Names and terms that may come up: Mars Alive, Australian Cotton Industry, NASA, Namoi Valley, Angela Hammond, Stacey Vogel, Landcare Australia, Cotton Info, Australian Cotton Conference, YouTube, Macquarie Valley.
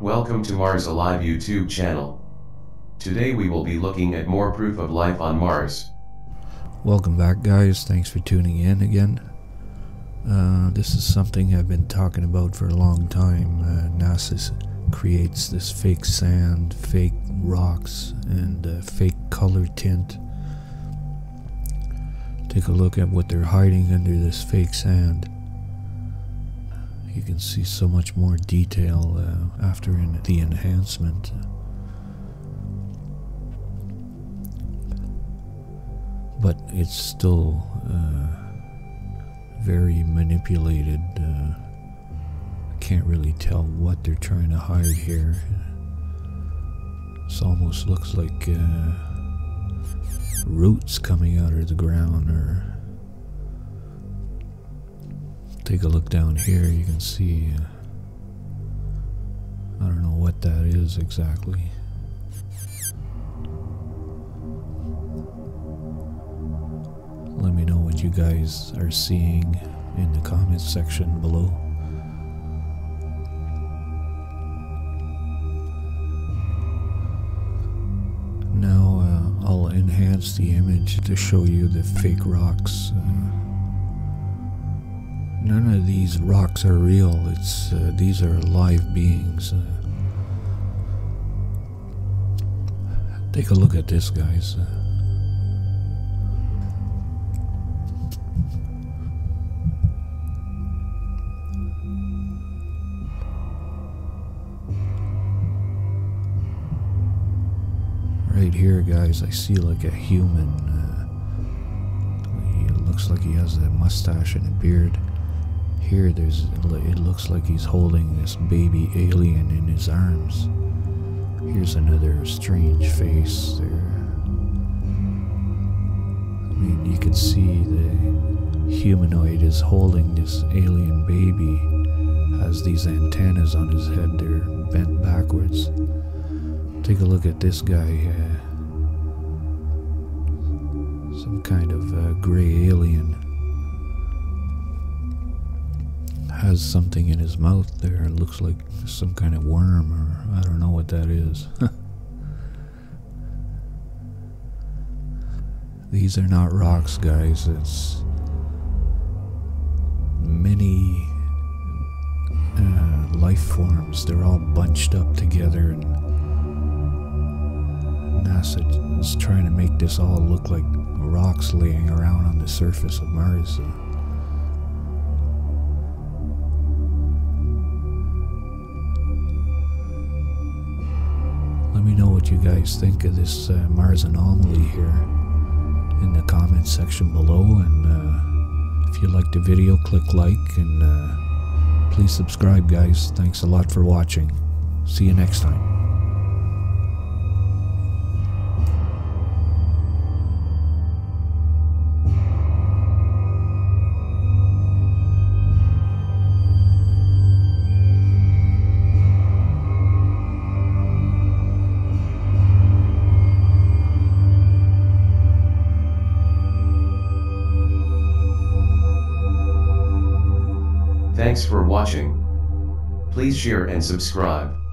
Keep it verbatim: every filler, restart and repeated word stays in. Welcome to Mars Alive YouTube channel. Today we will be looking at more proof of life on Mars. Welcome back, guys. Thanks for tuning in again. Uh, this is something I've been talking about for a long time. Uh, NASA creates this fake sand, fake rocks, and uh, fake color tint. Take a look at what they're hiding under this fake sand. You can see so much more detail uh, after in the enhancement. But it's still uh, very manipulated. Uh, can't really tell what they're trying to hide here. It almost looks like uh, roots coming out of the ground. Or take a look down here, you can see, uh, I don't know what that is exactly. Let me know what you guys are seeing in the comments section below. Now uh, I'll enhance the image to show you the fake rocks. Uh, None of these rocks are real. It's uh, these are live beings. Uh, take a look at this, guys. Uh, right here, guys. I see like a human. Uh, he looks like he has a mustache and a beard. Here, there's, it looks like he's holding this baby alien in his arms. Here's another strange face there. I mean, you can see the humanoid is holding this alien baby, has these antennas on his head, they're bent backwards. Take a look at this guy, uh, some kind of uh, gray alien. Has something in his mouth there. It looks like some kind of worm, or I don't know what that is. These are not rocks, guys. It's many uh, life forms. They're all bunched up together, and NASA is trying to make this all look like rocks laying around on the surface of Mars. So. Let me know what you guys think of this uh, Mars anomaly here in the comments section below, and uh, if you liked the video, click like, and uh, please subscribe, guys. Thanks a lot for watching. See you next time. Thanks for watching. Please share and subscribe.